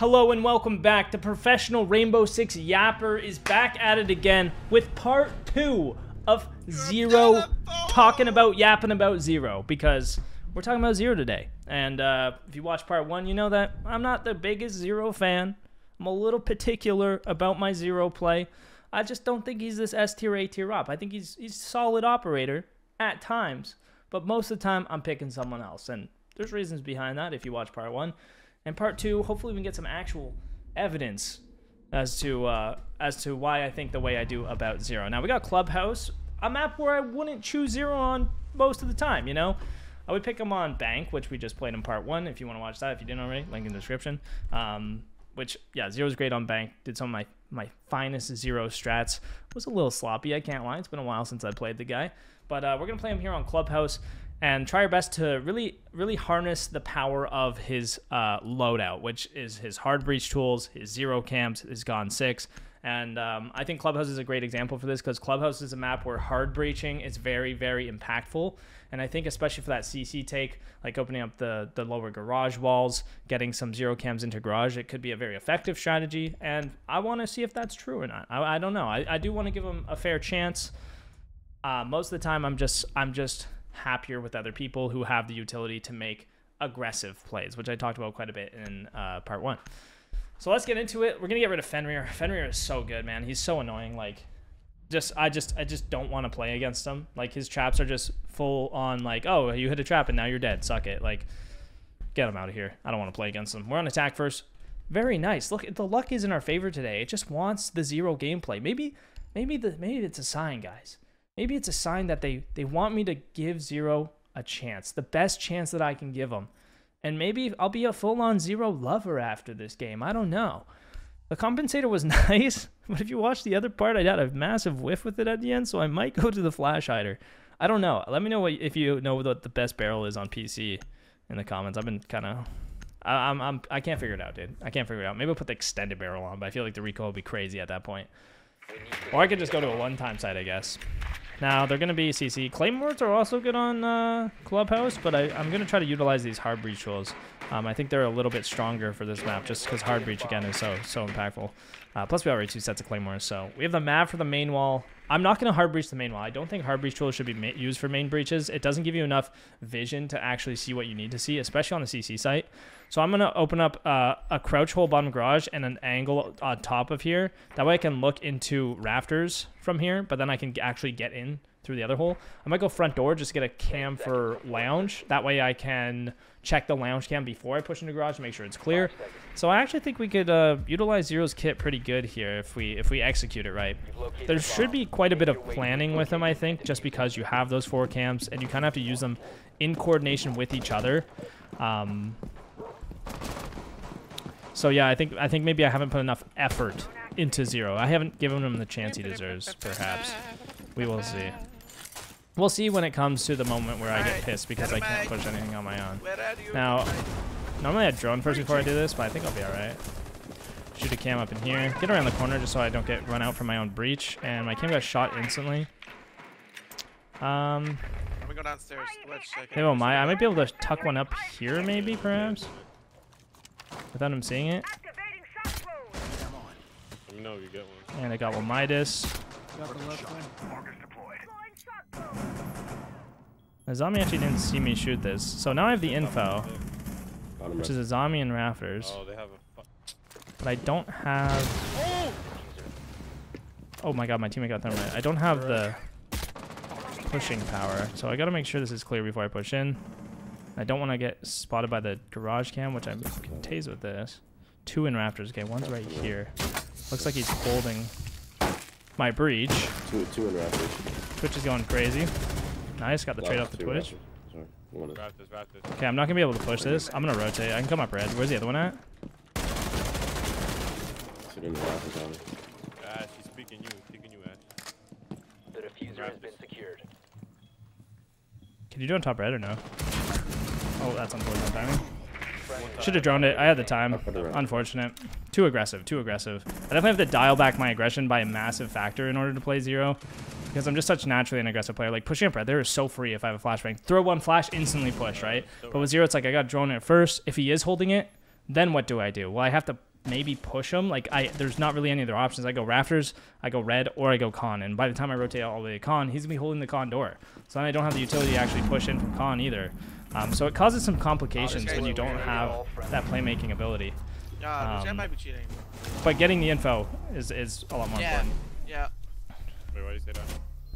Hello and welcome back. The professional Rainbow Six Yapper is back at it again with part 2 of Zero, talking about yapping about Zero, because we're talking about Zero today. And if you watch part 1, you know that I'm not the biggest Zero fan. I'm a little particular about my Zero play. I just don't think he's this S tier, A tier op. I think he's a solid operator at times, but most of the time I'm picking someone else. And there's reasons behind that if you watch part 1. And part 2, hopefully we can get some actual evidence as to why I think the way I do about Zero. Now, we got Clubhouse, a map where I wouldn't choose Zero on most of the time, you know? I would pick him on Bank, which we just played in part 1, if you want to watch that, if you didn't already, link in the description. Which, yeah, Zero's great on Bank. Did some of my finest Zero strats. Was a little sloppy, I can't lie. It's been a while since I played the guy. But we're going to play him here on Clubhouse and try our best to really harness the power of his loadout, which is his hard breach tools, his Zero camps, his Gonne-6. And I think Clubhouse is a great example for this, because Clubhouse is a map where hard breaching is very, very impactful. And I think especially for that CC take, like opening up the lower garage walls, getting some Zero cams into garage, it could be a very effective strategy. And I want to see if that's true or not. I don't know. I do want to give him a fair chance. Most of the time, I'm just happier with other people who have the utility to make aggressive plays, which I talked about quite a bit in part 1. So let's get into it. We're gonna get rid of Fenrir. Fenrir is so good, man. He's so annoying. Like, I just don't want to play against him. Like, his traps are just full on, like, oh, you hit a trap and now you're dead, suck it. Like, get him out of here. I don't want to play against him. We're on attack first. Very nice. Look, the luck is in our favor today. It just wants the Zero gameplay. Maybe it's a sign, guys. Maybe it's a sign that they want me to give Zero a chance, the best chance that I can give them. And maybe I'll be a full-on Zero lover after this game. I don't know. The compensator was nice, but if you watch the other part, I had a massive whiff with it at the end, so I might go to the flash hider. I don't know. Let me know if you know what the best barrel is on PC in the comments. I've been kind of... I can't figure it out, dude. I can't figure it out. Maybe I'll put the extended barrel on, but I feel like the recoil would be crazy at that point. Or I could just go to a one-time site, I guess. Now, they're going to be CC. Claymores are also good on Clubhouse, but I'm going to try to utilize these hard breach tools. I think they're a little bit stronger for this map, just because hard breach, again, is so impactful. Plus, we already have 2 sets of Claymores, so we have the map for the main wall. I'm not going to hard breach the main wall. I don't think hard breach tools should be used for main breaches. It doesn't give you enough vision to actually see what you need to see, especially on the CC site. So I'm going to open up a crouch hole bottom garage and an angle on top of here. That way I can look into rafters from here, but then I can actually get in through the other hole. I might go front door, just get a cam for lounge. That way I can check the lounge cam before I push into garage to make sure it's clear. So I actually think we could utilize Zero's kit pretty good here if we execute it right. There should be quite a bit of planning with him, I think, just because you have those 4 cams and you kind of have to use them in coordination with each other. So yeah, I think maybe I haven't put enough effort into Zero. I haven't given him the chance he deserves, perhaps. We will see. We'll see when it comes to the moment where I get pissed because I can't push anything on my own. Now, normally I'd drone first before I do this, but I think I'll be alright. Shoot a cam up in here. Get around the corner just so I don't get run out from my own breach. And my cam got shot instantly. I'm gonna go downstairs. Oh my, I might be able to tuck one up here maybe, perhaps? Without him seeing it. And I got one Midas. The zombie actually didn't see me shoot this. So now I have the info, which is a zombie in rafters. But I don't have... Oh my god, my teammate got Thermite. I don't have the pushing power, so I gotta make sure this is clear before I push in. I don't want to get spotted by the garage cam, which I can tase with this. 2 in rafters. Okay, one's right here. Looks like he's holding my breach. Two in rafters. Twitch is going crazy. Nice, got the trade off the Twitch. Okay, I'm not gonna be able to push this. I'm gonna rotate. I can come up red. Where's the other one at? She's picking you at. The diffuser has been secured. Can you do on top red or no? Oh, that's unfortunate timing. Should have droned it. I had the time. Unfortunate. Too aggressive. Too aggressive. I definitely have to dial back my aggression by a massive factor in order to play Zero, because I'm just such naturally an aggressive player. Like, pushing up red, there is so free if I have a flashbang. Throw one flash, instantly push, right? But with Zero, it's like I got droned at first. If he is holding it, then what do I do? Well, I have to maybe push them. Like, there's not really any other options. I go rafters, I go red, or I go con. And by the time I rotate all the way to con, he's going to be holding the con door. So then I don't have the utility to actually push in from con either. So it causes some complications when you don't have that playmaking ability. That might be cheating. But getting the info is a lot more important. Yeah. Wait, why did you say that?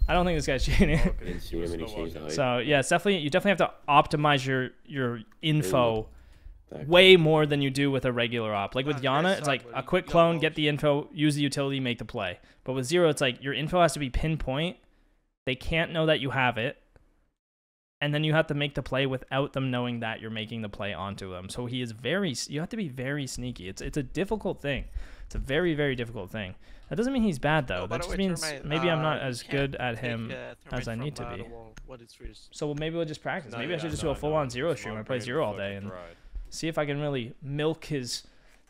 I don't think this guy's cheating. So yeah, it's definitely, you definitely have to optimize your info way more than you do with a regular op. Like with Yana, it's like a quick clone, get the info, use the utility, make the play. But with Zero, it's like your info has to be pinpoint. They can't know that you have it. And then you have to make the play without them knowing that you're making the play onto them. So he is very, you have to be very sneaky. It's a difficult thing. It's a very, very difficult thing. That doesn't mean he's bad, though. That just means maybe I'm not as good at him as I need to be. So maybe we'll just practice. Maybe I should just do a full-on Zero stream. I play Zero all day and see if I can really milk his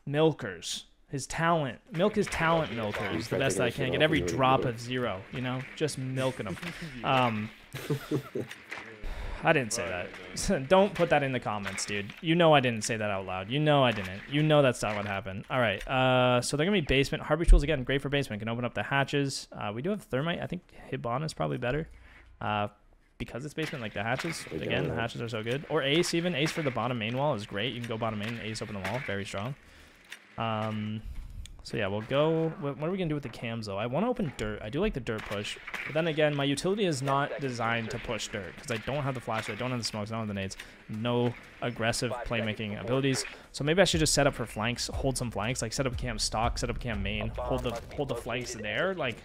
milkers, his talent. Milk his talent milkers the best I can. Get every drop of Zero, you know? Just milking them. I didn't say that. Don't put that in the comments, dude. You know I didn't say that out loud. You know I didn't. You know that's not what happened. All right. So they're going to be basement. Harvest tools, again, great for basement. Can open up the hatches. We do have thermite. I think Hibana is probably better because it's basement, like the hatches. Again, the hatches are so good. Or Ace even. Ace for the bottom main wall is great. You can go bottom main and Ace open the wall. Very strong. So yeah, we'll go. What are we going to do with the cams, though? I want to open dirt. I do like the dirt push. But then again, my utility is not designed to push dirt because I don't have the flash, I don't have the smokes, I don't have the nades. No aggressive playmaking abilities. So maybe I should just set up for flanks, hold some flanks, like set up cam stock, set up cam main, hold the flanks there, like,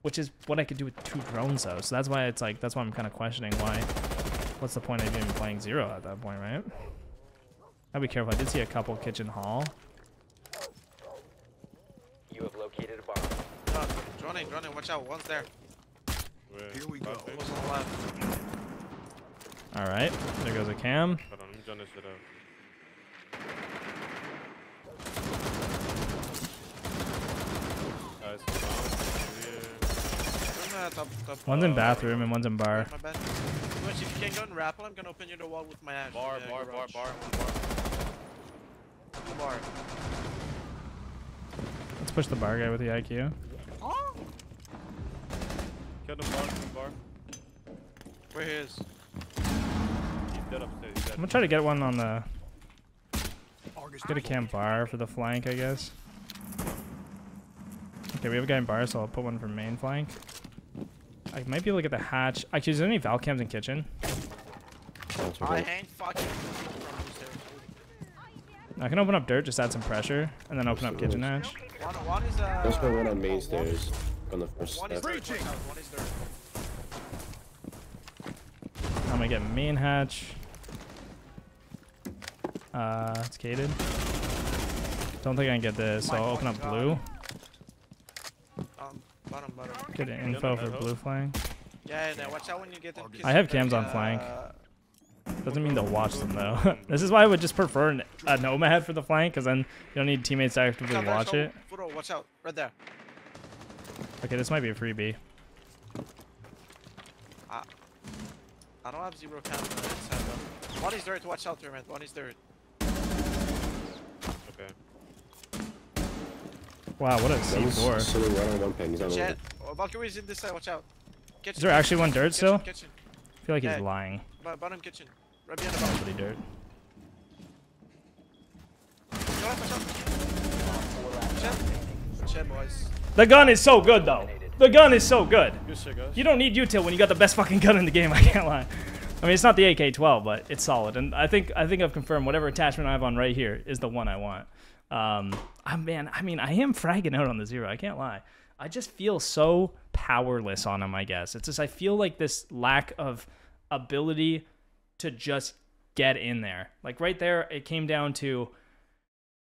which is what I could do with 2 drones, though. So that's why it's like, that's why I'm kind of questioning what's the point of even playing Zero at that point, right? I'll be careful. I did see a couple kitchen hall. You have located a bomb. Drone in, watch out, one's there. Where? Here we go, almost on the left. Alright, there goes a cam. Hold on, let me drone this shit out. Guys, one's in bathroom and one's in bar. My bad. If you can go and rappel, I'm gonna open you the wall with my ash. Bar. Let's push the bar guy with the IQ. Oh. Kill the bar. Where he is? He's dead upstairs. I'm gonna try to get one on the. Get a camp bar for the flank, I guess. Okay, we have a guy in bar, so I'll put one for main flank. I might be able to get the hatch. Actually, is there any val cams in kitchen? I ain't fucking. I can open up dirt, just add some pressure, and then open up kitchen hatch. There's one on main stairs on the first step. I'm gonna get main hatch. It's gated. Don't think I can get this, so I'll open up blue. Get an info for blue flank. I have cams on flank. Doesn't mean they'll watch them, though. This is why I would just prefer a Nomad for the flank, because then you don't need teammates to actively watch it. Watch out, right there. Okay, this might be a freebie. I don't have zero count on the inside, though. One is dirt, watch out, man. One is dirt. Okay. Wow, what a C4. So right Valkyrie is in this side, watch out. Kitchen. Is there actually one dirt still? Kitchen. I feel like he's lying. Bottom kitchen. Right behind the bottom. Dirt. The gun is so good, though. The gun is so good. You don't need util when you got the best fucking gun in the game, I can't lie. I mean, it's not the AK-12, but it's solid. And I think I've confirmed whatever attachment I have on right here is the one I want. Man, I mean, I am fragging out on the Zero, I can't lie. I just feel so powerless on him, I guess. It's just I feel like this lack of ability to just get in there. Like right there, it came down to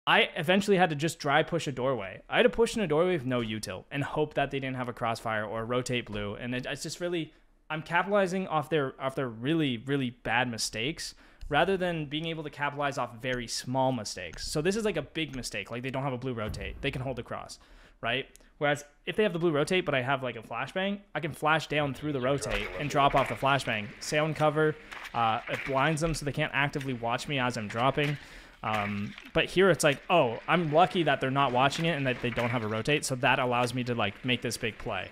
I eventually had to just dry push a doorway. I had to push in a doorway with no util and hope that they didn't have a crossfire or rotate blue. And it's just really I'm capitalizing off their really, really bad mistakes rather than being able to capitalize off very small mistakes. So this is like a big mistake. Like they don't have a blue rotate. They can hold the cross, right? Whereas if they have the blue rotate, but I have like a flashbang, I can flash down through the rotate and drop off the flashbang. Sound cover, it blinds them so they can't actively watch me as I'm dropping. But here it's like, oh, I'm lucky that they're not watching it and that they don't have a rotate, so that allows me to like make this big play.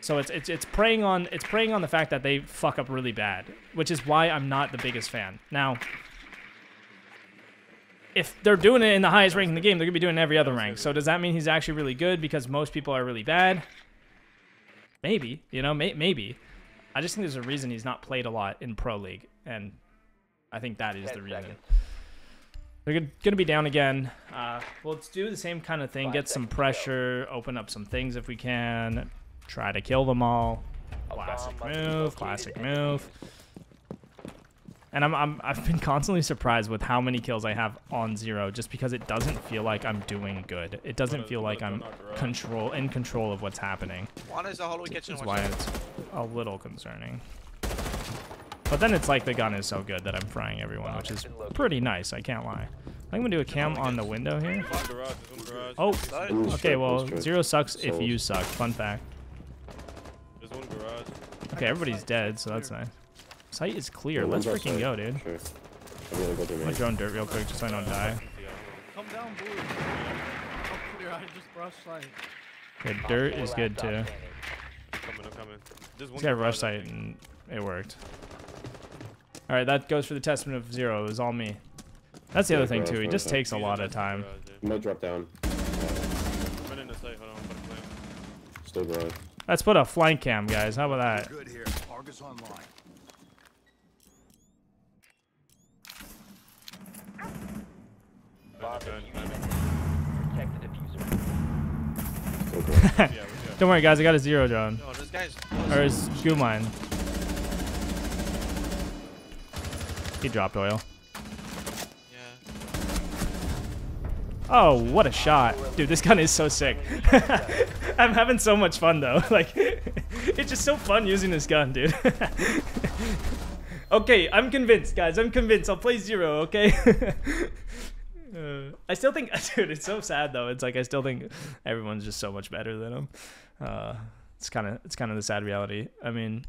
So it's preying on the fact that they fuck up really bad, which is why I'm not the biggest fan. Now, if they're doing it in the highest rank in the game, they're gonna be doing it in every other rank. So does that mean he's actually really good because most people are really bad? Maybe, you know, maybe. I just think there's a reason he's not played a lot in Pro League, and I think that is the reason. They're going to be down again. Well, let's do the same kind of thing. Get some pressure. Open up some things if we can. Try to kill them all. Classic move. Classic move. And I've been constantly surprised with how many kills I have on Zero, just because it doesn't feel like I'm doing good. It doesn't feel like I'm in control of what's happening. Which is why it's a little concerning. But then it's like the gun is so good that I'm frying everyone, which is pretty nice, I can't lie. I'm gonna do a cam on the window here. Oh, okay, well, Zero sucks if you suck. Fun fact. Okay, everybody's dead, so that's nice. Site is clear. Let's freaking go, dude. I'm gonna drone dirt real quick just so I don't die. Okay, dirt is good too. This guy rushed site and it worked. All right, that goes for the testament of Zero. It was all me. That's the other thing too. He just takes a lot of time. No drop down. Still growing. Let's put a flank cam, guys. How about that? Don't worry, guys. I got a Zero drone. Or his goo mine. He dropped oil. Oh, what a shot. Dude, this gun is so sick. I'm having so much fun, though. Like, it's just so fun using this gun, dude. Okay, I'm convinced, guys. I'm convinced. I'll play Zero, okay? I still think... Dude, it's so sad, though. It's like I still think everyone's just so much better than him. It's kind of the sad reality. I mean,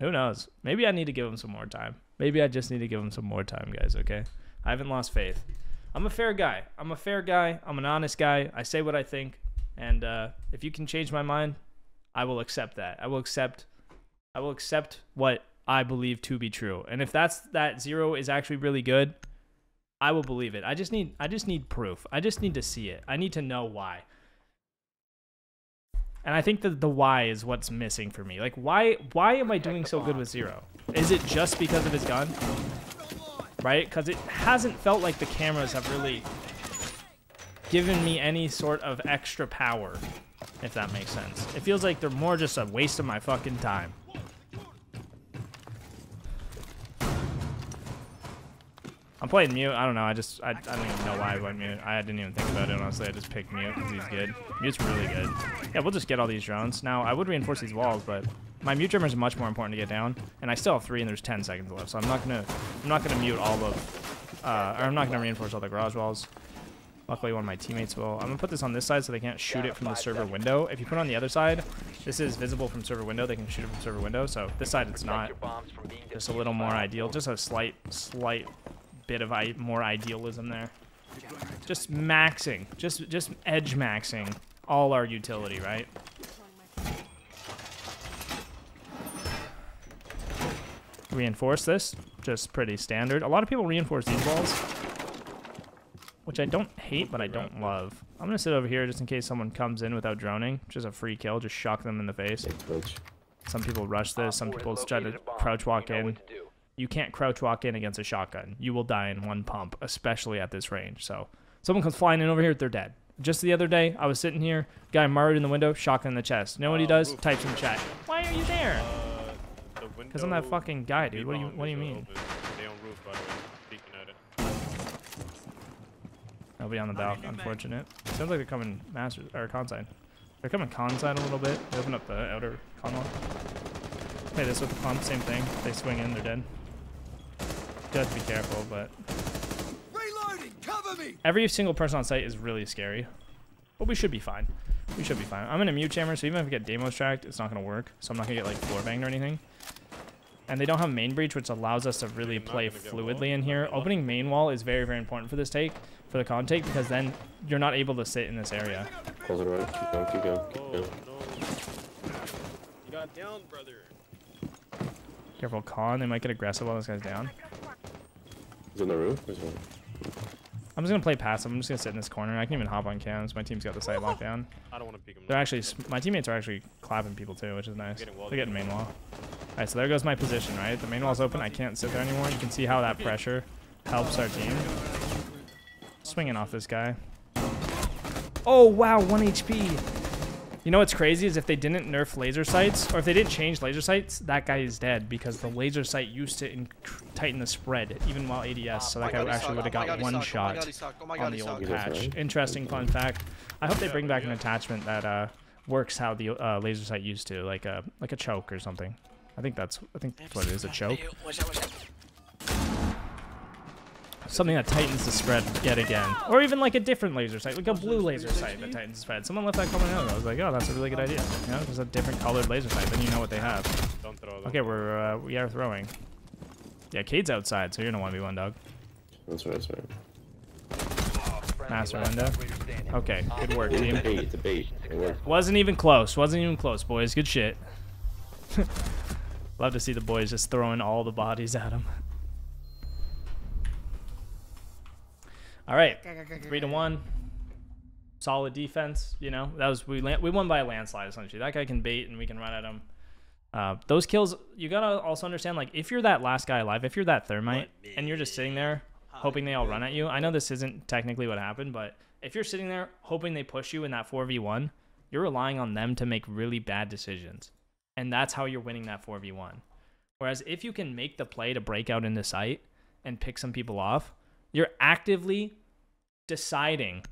who knows? Maybe I need to give him some more time. Maybe I just need to give him some more time, guys, okay? I haven't lost faith. I'm a fair guy. I'm a fair guy. I'm an honest guy. I say what I think. And if you can change my mind, I will accept that. I will accept what I believe to be true. And if that Zero is actually really good, I will believe it. I just need proof. I just need to see it. I need to know why. And I think that the why is what's missing for me. Like, why am I doing so good with Zero? Is it just because of his gun? Right? Because it hasn't felt like the cameras have really given me any sort of extra power, if that makes sense. It feels like they're more just a waste of my fucking time. I'm playing Mute. I don't know. I don't even know why I went Mute. I didn't even think about it, honestly. I just picked Mute because he's good. Mute's really good. Yeah, we'll just get all these drones. Now, I would reinforce these walls, but my Mute trimmers are much more important to get down, and I still have 3, and there's 10 seconds left, so I'm not gonna mute all of, or I'm not gonna reinforce all the garage walls. Luckily, one of my teammates will. I'm gonna put this on this side so they can't shoot it from the server window. If you put it on the other side, this is visible from server window. They can shoot it from server window. So this side, it's not. Just a little more ideal. Just a slight bit of more idealism there. Just maxing, just edge maxing all our utility, right? Reinforce this, just pretty standard. A lot of people reinforce these walls, which I don't hate, but I don't love. I'm gonna sit over here just in case someone comes in without droning, which is a free kill. Just shock them in the face. Some people rush this, some people try to crouch walk in. You can't crouch walk in against a shotgun. You will die in one pump, especially at this range. So someone comes flying in over here, they're dead. Just the other day, I was sitting here, guy murdered in the window, shotgun in the chest. You know what he does? Types in the chat, why are you there? Because I'm that fucking guy, dude. What do you mean? I'll be on the balcony. Unfortunate. Sounds like they're coming masters or conside. They're coming conside a little bit. They open up the outer con wall. Play this with the pump. Same thing. They swing in. They're dead. You have to be careful, but. Reloading. Cover me. Every single person on site is really scary, but we should be fine. We should be fine. I'm in a Mute chamber, so even if we get Demo's tracked, it's not gonna work. So I'm not gonna get like floor banged or anything. And they don't have main breach, which allows us to really play fluidly in here. Opening main wall is very, very important for this take, for the con take, because then you're not able to sit in this area. Close it around. Keep going, keep going, keep going. You got down, brother. Careful, con. They might get aggressive while this guy's down. He's on the roof. I'm just going to play passive. I'm just going to sit in this corner. I can even hop on cams. My team's got the site locked down. I don't want to peek them. They're actually, my teammates are actually clapping people too, which is nice. They're getting main wall. All right, so there goes my position, right? The main wall's open. I can't sit there anymore. You can see how that pressure helps our team. Swinging off this guy. Oh, wow, 1 HP. You know what's crazy is if they didn't nerf laser sights, or if they didn't change laser sights, that guy is dead because the laser sight used to tighten the spread, even while ADS, so that guy actually would have got one shot on the old patch. Interesting fun fact. I hope they bring back an attachment that works how the laser sight used to, like a choke or something. I think that's what it is, a choke. Something that tightens the spread yet again. Or even like a different laser sight, like a blue laser sight that tightens the spread. Someone left that comment out. I was like, oh, that's a really good idea. You know, just a different colored laser sight, then you know what they have. Don't throw them. Okay, we are throwing. Yeah, Cade's outside, so you're gonna 1v1, dog. That's right, that's right. Master window. Okay, good work, team. It wasn't even close, boys. Good shit. Love to see the boys just throwing all the bodies at him. All right, 3-1. Solid defense. You know, that was we won by a landslide essentially. That guy can bait and we can run at him. Those kills, you gotta also understand, like if you're that last guy alive, if you're that Thermite and you're just sitting there hoping they all run at you. I know this isn't technically what happened, but if you're sitting there hoping they push you in that 4v1, you're relying on them to make really bad decisions. And that's how you're winning that 4v1. Whereas if you can make the play to break out into sight and pick some people off, you're actively deciding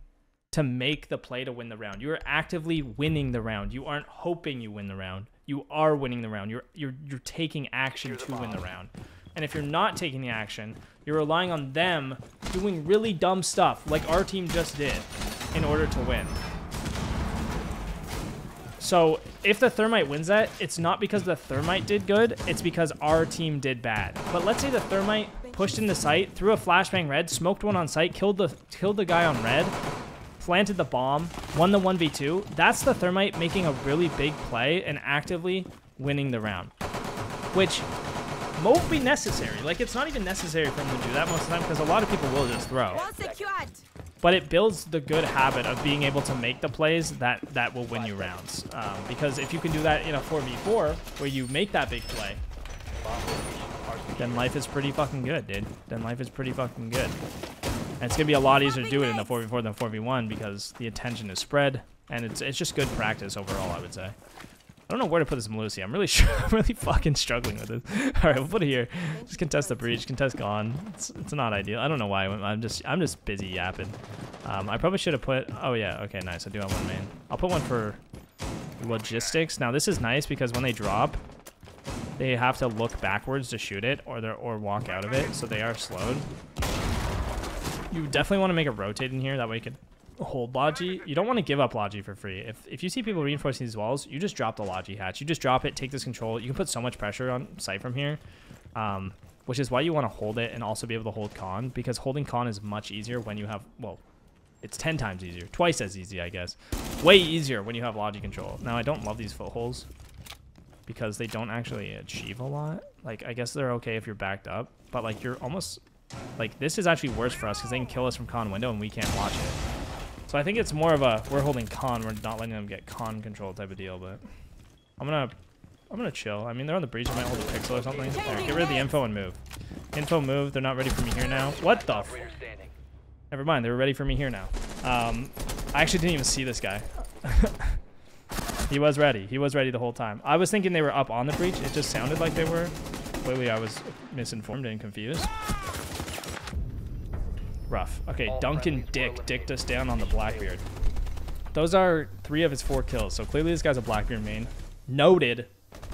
to make the play to win the round. You're actively winning the round. You aren't hoping you win the round. You are winning the round. You're taking action to win the round. And if you're not taking the action, you're relying on them doing really dumb stuff like our team just did in order to win. So if the Thermite wins that, it's not because the Thermite did good, it's because our team did bad. But let's say the Thermite pushed into sight, threw a flashbang red, smoked one on sight, killed the guy on red, planted the bomb, won the 1v2. That's the Thermite making a really big play and actively winning the round, which won't be necessary. Like, it's not even necessary for him to do that most of the time because a lot of people will just throw. Well secured. But it builds the good habit of being able to make the plays that will win you rounds. Because if you can do that in a 4v4, where you make that big play, then life is pretty fucking good, dude. Then life is pretty fucking good. And it's going to be a lot easier to do it in the 4v4 than 4v1 because the attention is spread. And it's just good practice overall, I would say. I don't know where to put this Malusi. I'm really fucking struggling with it. All right, we'll put it here. Just contest the breach, contest Gonne. It's not ideal. I don't know why. I'm just busy yapping. I probably should have put. Oh yeah. Okay, nice. I do have one main. I'll put one for logistics. Now this is nice because when they drop, they have to look backwards to shoot it, or walk out of it, so they are slowed. You definitely want to make it rotate in here. That way you can hold Logi. You don't want to give up Logi for free. If you see people reinforcing these walls, you just drop the Logi hatch. You just drop it, take this control. You can put so much pressure on site from here, which is why you want to hold it and also be able to hold con, because holding con is much easier when you have, well, it's 10 times easier, twice as easy, I guess. Way easier when you have Logi control. Now, I don't love these footholds because they don't actually achieve a lot. Like, I guess they're okay if you're backed up, but like you're almost, like this is actually worse for us because they can kill us from con window and we can't watch it. So I think it's more of a, we're holding con, we're not letting them get con control type of deal, but I'm gonna chill. I mean, they're on the breach, I might hold a pixel or something. There, get rid of the info and move. Info, move, they're not ready for me here now. What the f? Never mind, they were ready for me here now. I actually didn't even see this guy. He was ready the whole time. I was thinking they were up on the breach, it just sounded like they were. Clearly I was misinformed and confused. Rough. Okay, Duncan Dick dicked us down on the Blackbeard. Those are 3 of his 4 kills, so clearly this guy's a Blackbeard main. Noted.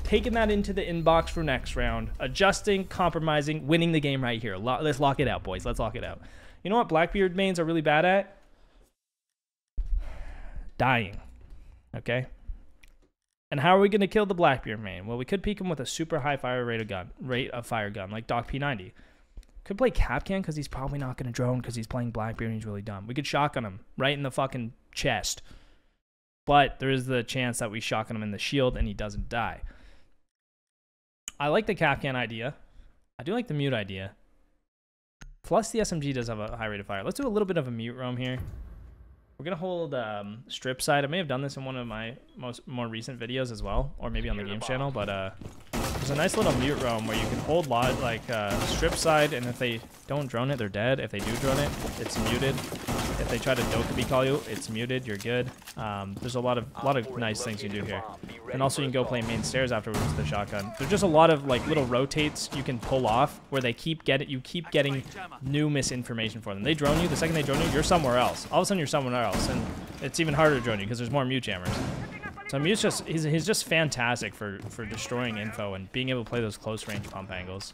Taking that into the inbox for next round. Adjusting, compromising, winning the game right here. Let's lock it out, boys. Let's lock it out. You know what Blackbeard mains are really bad at? Dying. Okay? And how are we going to kill the Blackbeard main? Well, we could peek him with a super high fire rate of fire gun, like Doc P90. Could play Capcan because he's probably not going to drone because he's playing Blackbeard and he's really dumb. We could shotgun him right in the fucking chest. But there is the chance that we shotgun him in the shield and he doesn't die. I like the Capcan idea. I do like the Mute idea. Plus the SMG does have a high rate of fire. Let's do a little bit of a Mute roam here. We're going to hold strip side. I may have done this in one of my more recent videos as well, or maybe on the game's channel, but there's a nice little Mute roam where you can hold strip side, and if they don't drone it, they're dead. If they do drone it, it's muted. If they try to Dokubi call you, it's muted. You're good. There's a lot of nice things you do here. And also you can go play main stairs afterwards with the shotgun. There's just a lot of like little rotates you can pull off where they keep getting new misinformation for them. They drone you, the second they drone you, you're somewhere else. All of a sudden you're somewhere else, and it's even harder to drone you because there's more Mute jammers. So Mute's just, he's just fantastic for destroying info and being able to play those close range pump angles.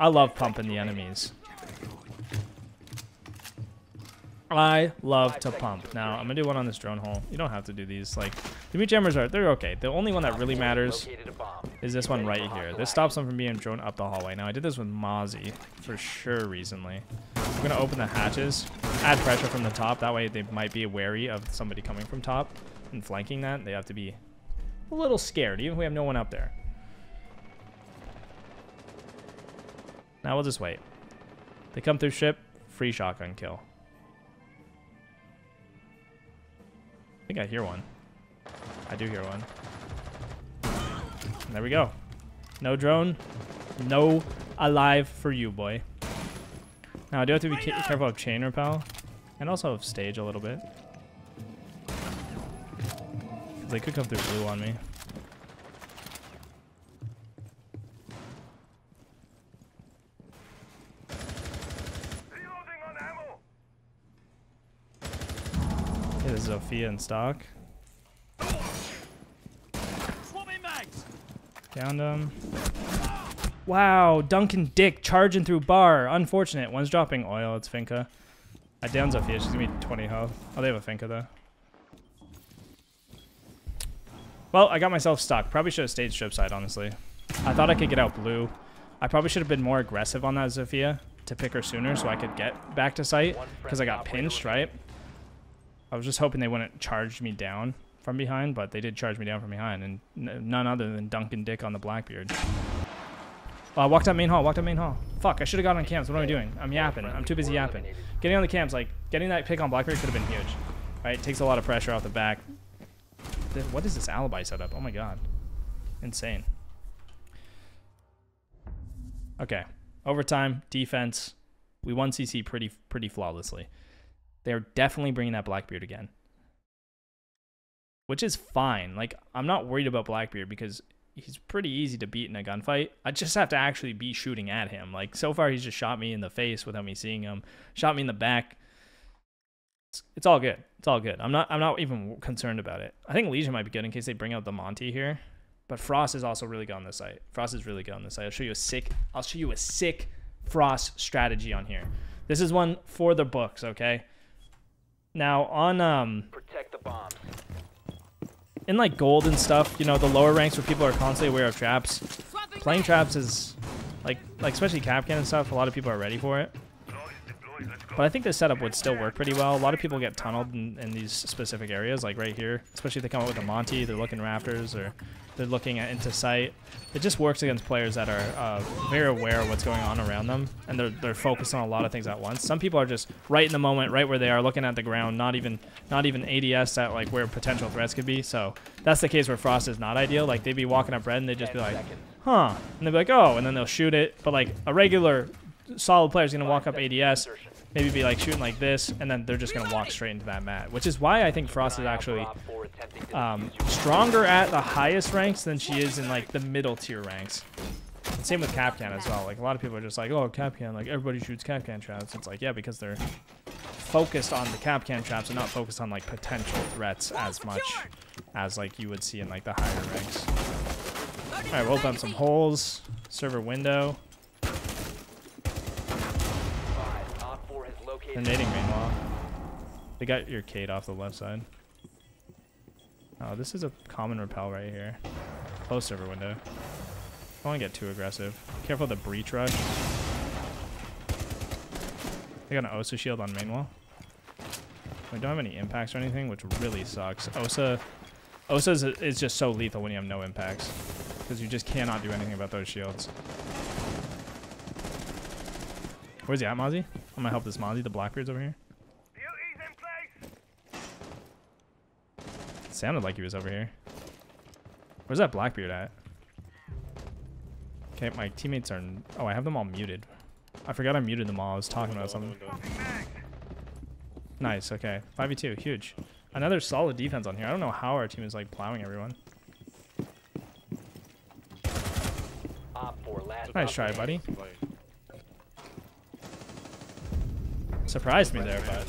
I love pumping the enemies. I love to pump. Now, I'm going to do one on this drone hole. You don't have to do these. Like, the Mute jammers are, they're okay. The only one that really matters is this one right here. This stops them from being drone up the hallway. Now, I did this with Mozzie for sure recently. I'm going to open the hatches, add pressure from the top. That way, they might be wary of somebody coming from top and flanking that. They have to be a little scared, even if we have no one up there. Now, we'll just wait. They come through ship, free shotgun kill. I think I hear one. I do hear one. And there we go. No drone. No alive for you, boy. Now, I do have to be careful of chain repel. And also of stage a little bit. They could come through blue on me. Zofia in stock. Downed him. Wow, Duncan Dick charging through bar. Unfortunate. One's dropping oil. It's Finka. I downed Zofia. She's gonna be 20 health. Oh, they have a Finka though. Well, I got myself stuck. Probably should have stayed strip side, honestly. I thought I could get out blue. I probably should have been more aggressive on that Zofia to pick her sooner so I could get back to sight because I got pinched, right? I was just hoping they wouldn't charge me down from behind, but they did charge me down from behind, and none other than Duncan Dick on the Blackbeard. I walked up main hall, Fuck, I should have got on camps. What am I doing? I'm yapping. I'm too busy yapping. Getting on the camps, like, getting that pick on Blackbeard could have been huge. Right? It takes a lot of pressure off the back. What is this alibi setup? Oh my god. Insane. Okay. Overtime, defense. We won CC pretty flawlessly. They're definitely bringing that Blackbeard again, which is fine. Like, I'm not worried about Blackbeard because he's pretty easy to beat in a gunfight. I just have to actually be shooting at him. Like, so far, he's just shot me in the face without me seeing him, shot me in the back. It's all good. It's all good. I'm not even concerned about it. I think Legion might be good in case they bring out the Monty here, but Frost is also really good on this site. I'll show you a sick Frost strategy on here. This is one for the books, okay? Now, on, protect the bomb. In, like, gold and stuff, you know, the lower ranks where people are constantly aware of traps, playing traps is, like especially Capcan and stuff, a lot of people are ready for it. But I think this setup would still work pretty well. A lot of people get tunneled in these specific areas, like right here. Especially if they come up with a Monty, they're looking rafters, or they're looking into sight. It just works against players that are very aware of what's going on around them, and they're focused on a lot of things at once. Some people are just right in the moment, right where they are, looking at the ground, not even ADS at like where potential threats could be. So that's the case where Frost is not ideal. Like, they'd be walking up red and they'd just be like, huh, and they'd be like, oh, and then they'll shoot it. But like a regular solid player is gonna walk up ADS. Maybe be like shooting like this, and then they're just going to walk straight into that mat, which is why I think Frost is actually stronger at the highest ranks than she is in like the middle tier ranks. Same with Capcan as well. Like, a lot of people are just like, oh, Capcan, like everybody shoots Capcan traps. It's like, yeah, because they're focused on the Capcan traps and not focused on like potential threats as much as like you would see in like the higher ranks. All right, we'll open up some holes, server window. They're nading meanwhile. They got your Kate off the left side. Oh, this is a common repel right here. Close server window. I don't want to get too aggressive. Careful of the breach rush. They got an OSA shield on main wall. We don't have any impacts or anything, which really sucks. OSA is just so lethal when you have no impacts, because you just cannot do anything about those shields. Where's he at, Mozzie? I'm gonna help this Mozzie. The Blackbeard's over here. It sounded like he was over here. Where's that Blackbeard at? Okay, my teammates are. Oh, I have them all muted. I forgot I muted them all. I was talking about something. Nice. Okay, 5v2, huge. Another solid defense on here. I don't know how our team is like plowing everyone. Nice try, buddy. Surprised me there, but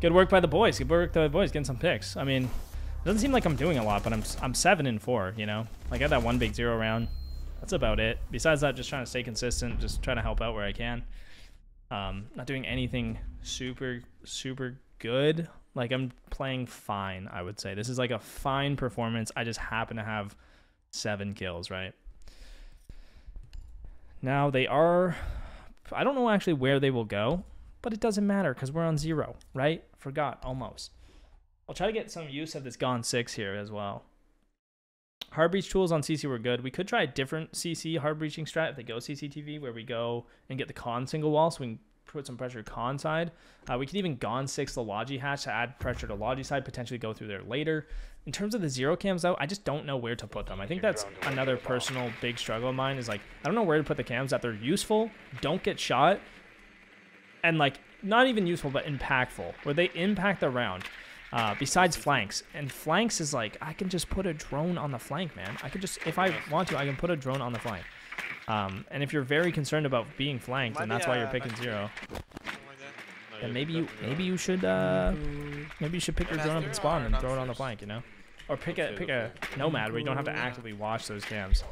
good work by the boys. Good work by the boys getting some picks. I mean, it doesn't seem like I'm doing a lot, but I'm 7 and 4. You know, like I got that one big zero round. That's about it. Besides that, just trying to stay consistent, just trying to help out where I can. Not doing anything super good. Like I'm playing fine, I would say. This is like a fine performance. I just happen to have 7 kills, right? Now they are, I don't know actually where they will go, but it doesn't matter because we're on zero, right? Forgot almost. I'll try to get some use of this Gonne-6 here as well. Hard breach tools on CC were good. We could try a different CC hard breaching strat if they go CCTV, where we go and get the con single wall so we can put some pressure con side. We could even Gonne-6 the Logi hatch to add pressure to Logi side, potentially go through there later. In terms of the zero cams though, I just don't know where to put them. I think that's another personal big struggle of mine is like, I don't know where to put the cams that they're useful, don't get shot, and like not even useful, but impactful, where they impact the round. Besides flanks, and flanks is like, I can just put a drone on the flank, man. I could just, if I want to, I can put a drone on the flank. And if you're very concerned about being flanked, and that's why you're picking zero, then maybe you should pick your drone up and spawn and throw it on the flank, you know? Or pick a Nomad where you don't have to actively watch those cams.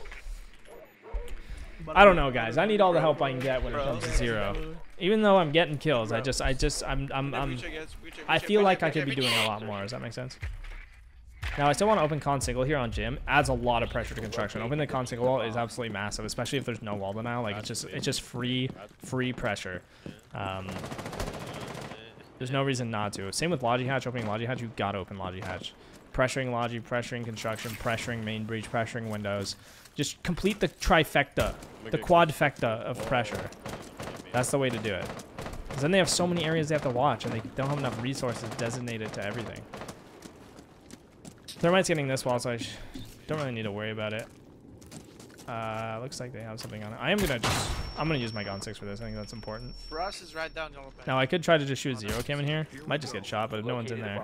I don't know, guys. I need all the help I can get when it comes to zero. Even though I'm getting kills, I feel like I could be doing a lot more. Does that make sense? Now, I still want to open con single here on gym. Adds a lot of pressure to construction. Open the con single wall is absolutely massive, especially if there's no wall denial. Like it's just free pressure. There's no reason not to. Same with Logi hatch. Opening Logi hatch, you gotta open Logi hatch. Pressuring Logi, pressuring construction, pressuring main breach, pressuring windows. Just complete the trifecta, the quadfecta of pressure. That's the way to do it. Because then they have so many areas they have to watch, and they don't have enough resources designated to everything. Thermite's getting this wall, so I don't really need to worry about it. Looks like they have something on it. I'm gonna use my Gonne-6 for this. I think that's important. Frost is right down. Now I could try to just shoot zero cam in here. Might just get shot, but no one's in there.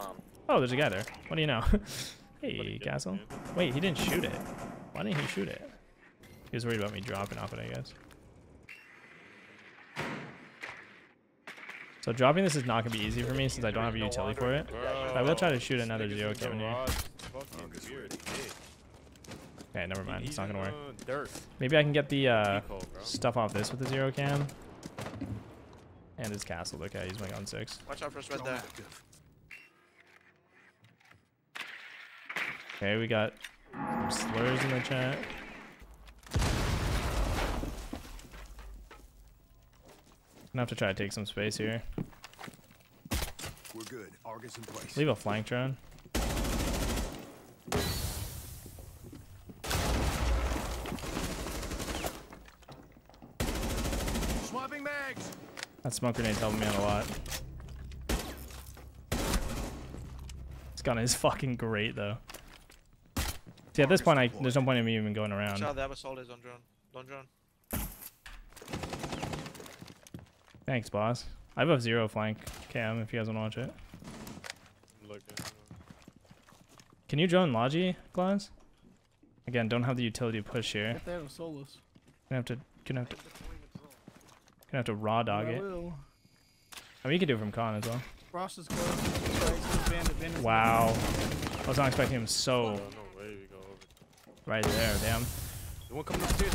Oh, there's a guy there. What do you know? Hey, Castle. Wait, he didn't shoot it. Why didn't he shoot it? He was worried about me dropping off it, I guess. So dropping this is not going to be easy for me since I don't have a utility for it. But I will try to shoot another zero cam in here. Okay, never mind. It's not going to work. Maybe I can get the stuff off this with the zero cam. And it's castled. Okay, he's my Gonne-6. Watch out for spread there. Okay, we got some slurs in the chat. Gonna have to try to take some space here. We're good. Argus in place. Leave a flank drone. Swapping mags. That smoke grenade's helping me out a lot. This gun is fucking great though. See, at this point, there's no point in me even going around. Watch out, they have assaulters on drone. Don't drone. Thanks, boss. I have a zero flank cam if you guys want to watch it. Can you drone Logi, Glaz? Again, don't have the utility push here. If they have assaulters. Gonna have to raw dog it. I mean, you can do it from con as well. Frost is close. Wow. I was not expecting him so... Right there, damn.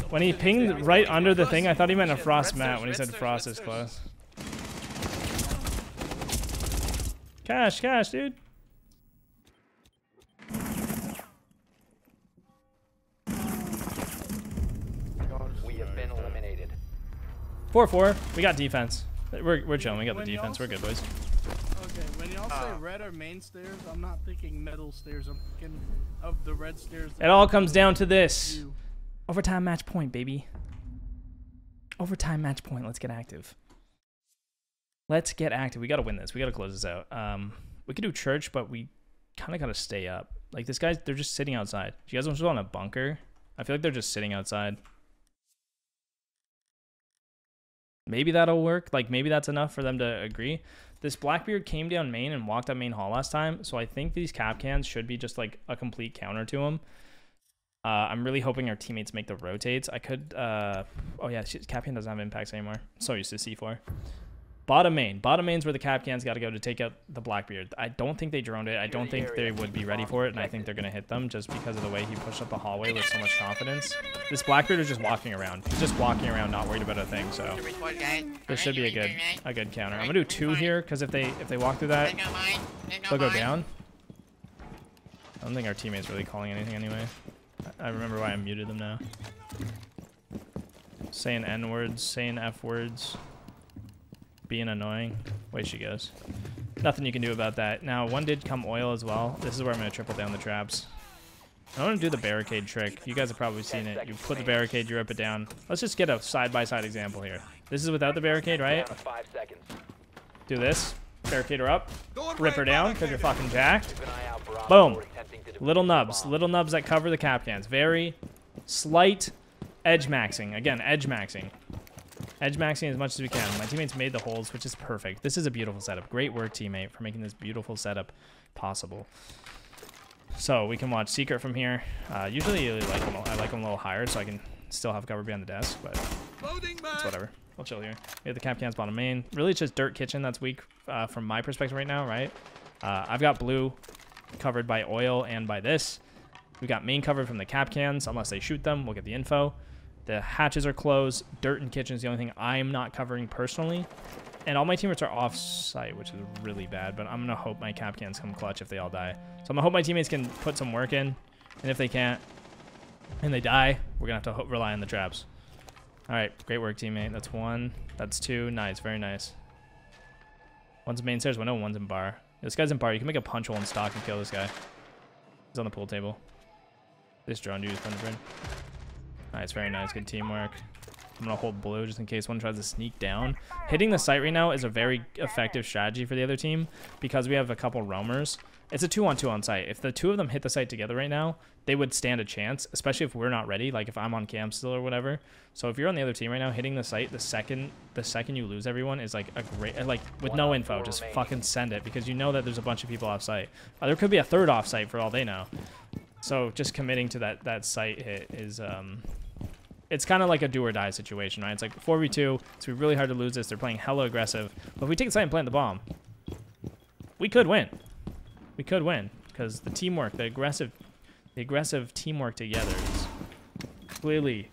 When he pinged right under the thing, I thought he meant a Frost mat when he said Frost is close. Cash, dude. been eliminated. 4-4. We got defense. We're chilling. We got the defense. We're good, boys. Okay, when y'all say red or main stairs, I'm not thinking metal stairs. I'm thinking of the red stairs. It all comes down to this. Overtime match point, baby. Overtime match point. Let's get active. Let's get active. We got to win this. We got to close this out. We could do church, but we kind of got to stay up. Like, this guy's, they're just sitting outside. Do you guys want to go on a bunker? I feel like they're just sitting outside. Maybe that'll work. Like, maybe that's enough for them to agree. This Blackbeard came down main and walked up main hall last time, so I think these Capcans should be just, like, a complete counter to him. I'm really hoping our teammates make the rotates. I could, oh, yeah, Capcan doesn't have impacts anymore. So used to C4. Bottom main. Bottom main's where the Capcans got to go to take out the Blackbeard. I don't think they droned it. I don't think they would be ready for it, and I think they're going to hit them just because of the way he pushed up the hallway with so much confidence. This Blackbeard is just walking around. He's just walking around, not worried about a thing, so this should be a good counter. I'm going to do two here, because if they walk through that, they'll go down. I don't think our teammate's really calling anything anyway. I remember why I muted them now. Saying N-words, saying F-words. Being annoying. Way she goes. Nothing you can do about that. Now, one did come oil as well. This is where I'm going to triple down the traps. I want to do the barricade trick. You guys have probably seen it. You put the barricade, you rip it down. Let's just get a side-by-side example here. This is without the barricade, right? Do this. Barricade her up. Rip her down because you're fucking jacked. Boom. Little nubs that cover the Capcans. Very slight edge maxing. Again, edge maxing. Edge maxing as much as we can. My teammates made the holes, which is perfect. This is a beautiful setup. Great work, teammate, for making this beautiful setup possible. So we can watch Secret from here. Usually I like them a little higher so I can still have cover behind the desk, but it's whatever. We'll chill here. We have the Capcan's bottom main. Really, it's just Dirt Kitchen that's weak from my perspective right now, right? I've got blue covered by oil and by this. We've got main covered from the Capcans. Unless they shoot them, we'll get the info. The hatches are closed. Dirt and Kitchen is the only thing I'm not covering personally. And all my teammates are off-site, which is really bad, but I'm going to hope my Capcans come clutch if they all die. So I'm going to hope my teammates can put some work in, and if they can't and they die, we're going to have to rely on the traps. All right, great work, teammate. That's one. That's two. Nice, very nice. One's main stairs window, one's in bar. This guy's in bar. You can make a punch hole in stock and kill this guy. He's on the pool table. This drone dude is Thunderbird. Nice, very nice. Good teamwork. I'm going to hold blue just in case one tries to sneak down. Hitting the site right now is a very effective strategy for the other team because we have a couple roamers. It's a 2-on-2 on site. If the two of them hit the site together right now, they would stand a chance, especially if we're not ready, like if I'm on cam still or whatever. So if you're on the other team right now, hitting the site, the second you lose everyone is like a great, like with no info, just fucking send it because you know that there's a bunch of people off site. There could be a third off site for all they know. So just committing to that site hit is... It's kind of like a do-or-die situation, right? It's like 4v2. It's really hard to lose this. They're playing hella aggressive. But if we take the site and plant the bomb, we could win. We could win because the teamwork, the aggressive teamwork together is clearly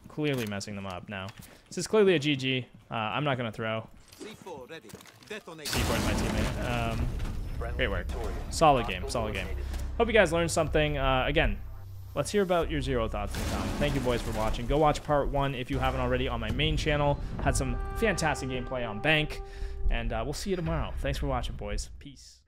messing them up now. This is clearly a GG. I'm not going to throw. C4 ready. C4 is my teammate. Great work. Solid game. Solid game. Hope you guys learned something. Again, let's hear about your Zero thoughts in the comments. Thank you, boys, for watching. Go watch part 1 if you haven't already on my main channel. Had some fantastic gameplay on Bank, and we'll see you tomorrow. Thanks for watching, boys. Peace.